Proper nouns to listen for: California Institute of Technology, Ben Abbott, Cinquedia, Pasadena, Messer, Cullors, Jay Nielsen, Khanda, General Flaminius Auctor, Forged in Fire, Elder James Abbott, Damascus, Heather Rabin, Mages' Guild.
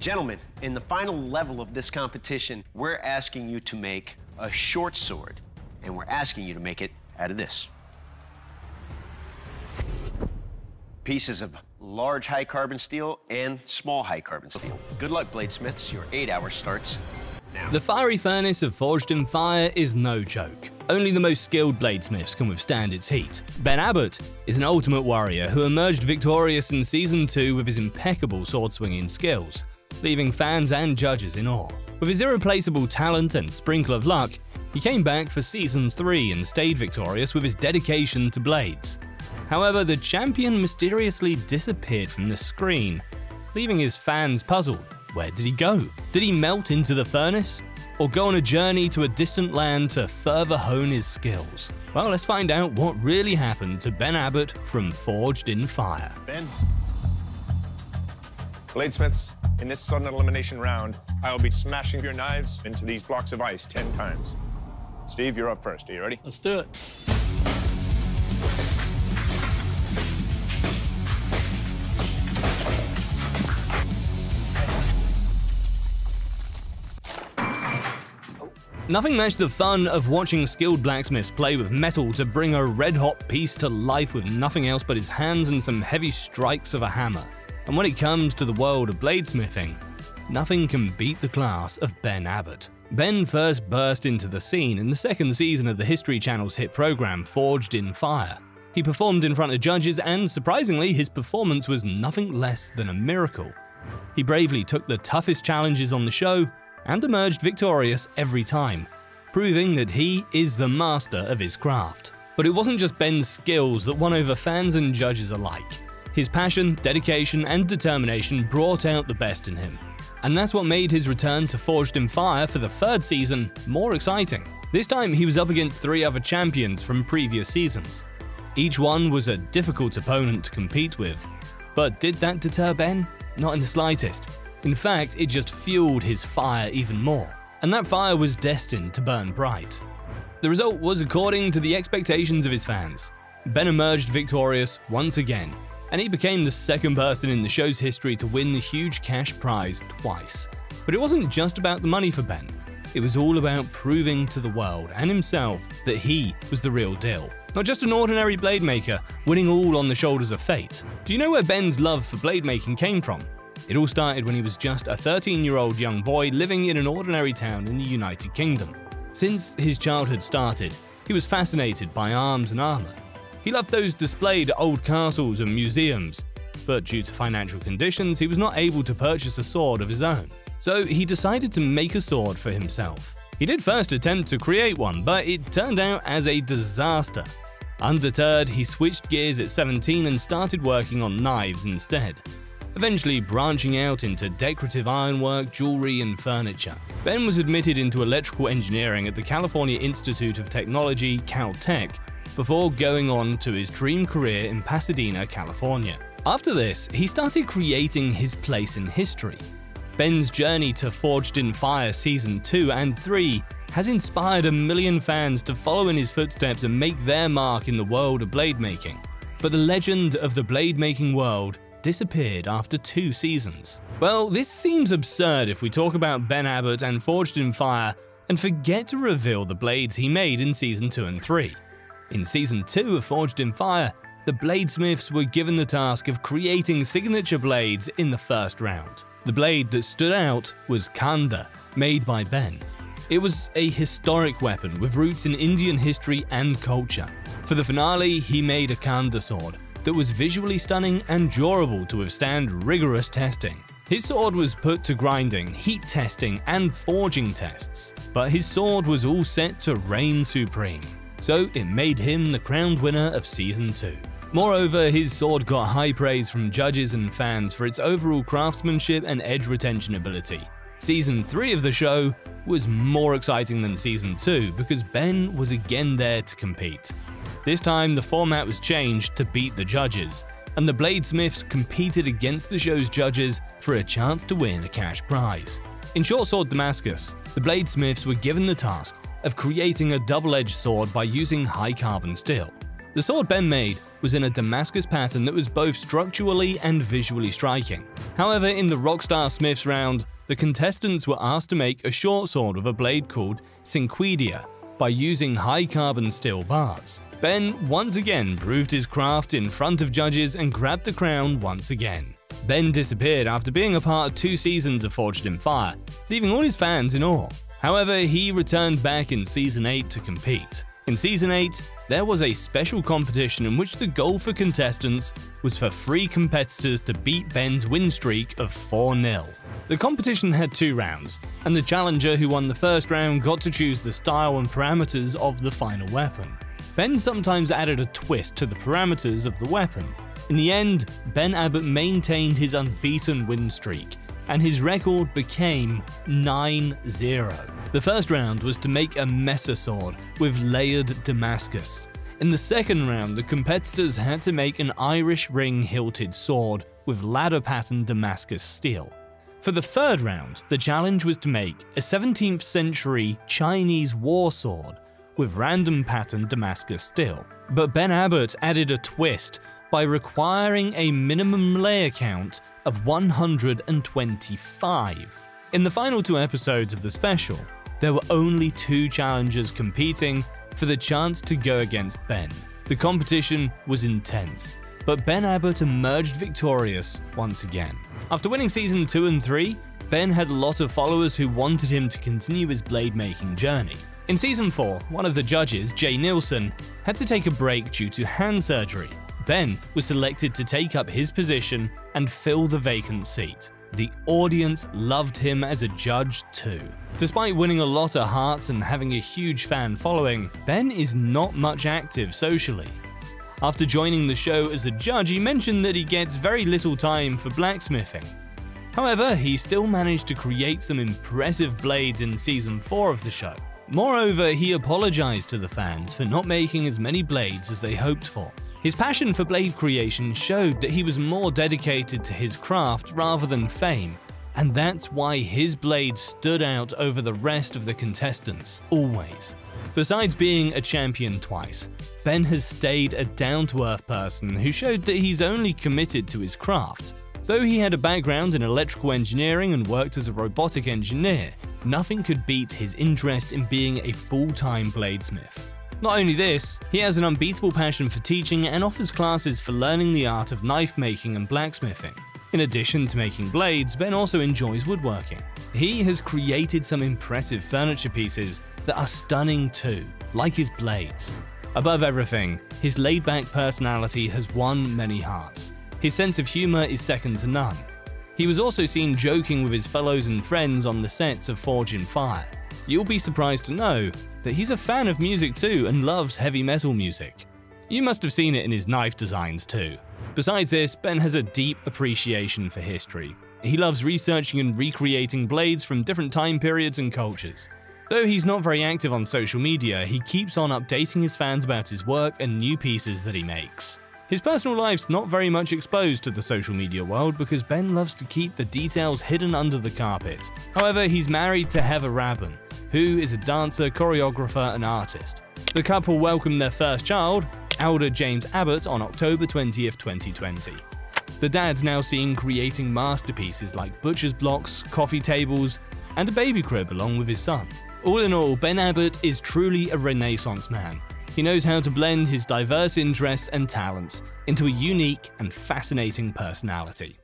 Gentlemen, in the final level of this competition, we're asking you to make a short sword, and we're asking you to make it out of this. Pieces of large high-carbon steel and small high-carbon steel. Good luck, bladesmiths. Your 8-hour starts now. The fiery furnace of Forged in Fire is no joke. Only the most skilled bladesmiths can withstand its heat. Ben Abbott is an ultimate warrior who emerged victorious in Season 2 with his impeccable sword-swinging skills, leaving fans and judges in awe. With his irreplaceable talent and sprinkle of luck, he came back for Season 3 and stayed victorious with his dedication to blades. However, the champion mysteriously disappeared from the screen, leaving his fans puzzled. Where did he go? Did he melt into the furnace? Or go on a journey to a distant land to further hone his skills? Well, let's find out what really happened to Ben Abbott from Forged in Fire. Ben. Bladesmiths, in this sudden elimination round, I'll be smashing your knives into these blocks of ice 10 times. Steve, you're up first. Are you ready? Let's do it. Nothing matched the fun of watching skilled blacksmiths play with metal to bring a red-hot piece to life with nothing else but his hands and some heavy strikes of a hammer. And when it comes to the world of bladesmithing, nothing can beat the class of Ben Abbott. Ben first burst into the scene in the second season of the History Channel's hit program Forged in Fire. He performed in front of judges and, surprisingly, his performance was nothing less than a miracle. He bravely took the toughest challenges on the show, and emerged victorious every time, proving that he is the master of his craft. But it wasn't just Ben's skills that won over fans and judges alike. His passion, dedication, and determination brought out the best in him. And that's what made his return to Forged in Fire for the third season more exciting. This time he was up against 3 other champions from previous seasons. Each one was a difficult opponent to compete with. But did that deter Ben? Not in the slightest. In fact, it just fueled his fire even more, and that fire was destined to burn bright. The result was according to the expectations of his fans. Ben emerged victorious once again, and he became the second person in the show's history to win the huge cash prize twice. But it wasn't just about the money for Ben. It was all about proving to the world and himself that he was the real deal. Not just an ordinary blade maker, winning all on the shoulders of fate. Do you know where Ben's love for blade making came from? It all started when he was just a 13-year-old young boy living in an ordinary town in the United Kingdom. Since his childhood started, he was fascinated by arms and armor. He loved those displayed at old castles and museums, but due to financial conditions, he was not able to purchase a sword of his own. So he decided to make a sword for himself. He did first attempt to create one, but it turned out as a disaster. Undeterred, he switched gears at 17 and started working on knives instead, eventually branching out into decorative ironwork, jewelry, and furniture. Ben was admitted into electrical engineering at the California Institute of Technology, Caltech, before going on to his dream career in Pasadena, California. After this, he started creating his place in history. Ben's journey to Forged in Fire Season 2 and 3 has inspired a million fans to follow in his footsteps and make their mark in the world of blade making. But the legend of the blade making world disappeared after 2 seasons. Well, this seems absurd if we talk about Ben Abbott and Forged in Fire and forget to reveal the blades he made in Season 2 and 3. In Season 2 of Forged in Fire, the bladesmiths were given the task of creating signature blades in the first round. The blade that stood out was Khanda, made by Ben. It was a historic weapon with roots in Indian history and culture. For the finale, he made a Khanda sword that was visually stunning and durable to withstand rigorous testing. His sword was put to grinding, heat testing, and forging tests, but his sword was all set to reign supreme, so it made him the crowned winner of Season 2. Moreover, his sword got high praise from judges and fans for its overall craftsmanship and edge retention ability. Season 3 of the show was more exciting than Season 2 because Ben was again there to compete. This time, the format was changed to beat the judges, and the bladesmiths competed against the show's judges for a chance to win a cash prize. In Short Sword Damascus, the bladesmiths were given the task of creating a double-edged sword by using high-carbon steel. The sword Ben made was in a Damascus pattern that was both structurally and visually striking. However, in the Rockstar Smiths round, the contestants were asked to make a short sword with a blade called Cinquedia by using high-carbon steel bars. Ben once again proved his craft in front of judges and grabbed the crown once again. Ben disappeared after being a part of 2 seasons of Forged in Fire, leaving all his fans in awe. However, he returned back in Season 8 to compete. In Season 8, there was a special competition in which the goal for contestants was for 3 competitors to beat Ben's win streak of 4-0. The competition had 2 rounds, and the challenger who won the first round got to choose the style and parameters of the final weapon. Ben sometimes added a twist to the parameters of the weapon. In the end, Ben Abbott maintained his unbeaten win streak, and his record became 9-0. The first round was to make a Messer sword with layered Damascus. In the second round, the competitors had to make an Irish ring hilted sword with ladder pattern Damascus steel. For the third round, the challenge was to make a 17th century Chinese war sword with random pattern Damascus steel. But Ben Abbott added a twist by requiring a minimum layer count of 125. In the final 2 episodes of the special, there were only 2 challengers competing for the chance to go against Ben. The competition was intense, but Ben Abbott emerged victorious once again. After winning Season 2 and 3, Ben had a lot of followers who wanted him to continue his blade-making journey. In Season 4, one of the judges, Jay Nielsen, had to take a break due to hand surgery. Ben was selected to take up his position and fill the vacant seat. The audience loved him as a judge too. Despite winning a lot of hearts and having a huge fan following, Ben is not much active socially. After joining the show as a judge, he mentioned that he gets very little time for blacksmithing. However, he still managed to create some impressive blades in Season 4 of the show. Moreover, he apologized to the fans for not making as many blades as they hoped for. His passion for blade creation showed that he was more dedicated to his craft rather than fame, and that's why his blade stood out over the rest of the contestants, always. Besides being a champion twice, Ben has stayed a down-to-earth person who showed that he's only committed to his craft. Though he had a background in electrical engineering and worked as a robotic engineer, nothing could beat his interest in being a full-time bladesmith. Not only this, he has an unbeatable passion for teaching and offers classes for learning the art of knife making and blacksmithing. In addition to making blades, Ben also enjoys woodworking. He has created some impressive furniture pieces that are stunning too, like his blades. Above everything, his laid-back personality has won many hearts. His sense of humor is second to none. He was also seen joking with his fellows and friends on the sets of Forged in Fire. You'll be surprised to know that he's a fan of music too and loves heavy metal music. You must have seen it in his knife designs too. Besides this, Ben has a deep appreciation for history. He loves researching and recreating blades from different time periods and cultures. Though he's not very active on social media, he keeps on updating his fans about his work and new pieces that he makes. His personal life's not very much exposed to the social media world because Ben loves to keep the details hidden under the carpet. However, he's married to Heather Rabin, who is a dancer, choreographer, and artist. The couple welcomed their first child, Elder James Abbott, on October 20th, 2020. The dad's now seen creating masterpieces like butcher's blocks, coffee tables, and a baby crib along with his son. All in all, Ben Abbott is truly a Renaissance man. He knows how to blend his diverse interests and talents into a unique and fascinating personality.